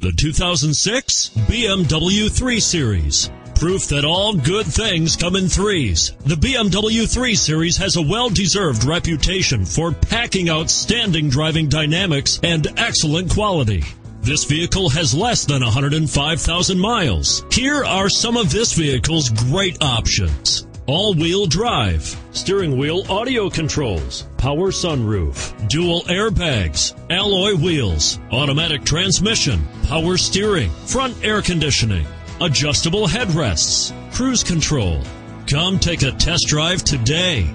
The 2006 BMW 3 Series. Proof that all good things come in threes. The BMW 3 Series has a well-deserved reputation for packing outstanding driving dynamics and excellent quality. This vehicle has less than 105,000 miles. Here are some of this vehicle's great options. All-wheel drive, steering wheel audio controls, power sunroof, dual airbags, alloy wheels, automatic transmission, power steering, front air conditioning, adjustable headrests, cruise control. Come take a test drive today.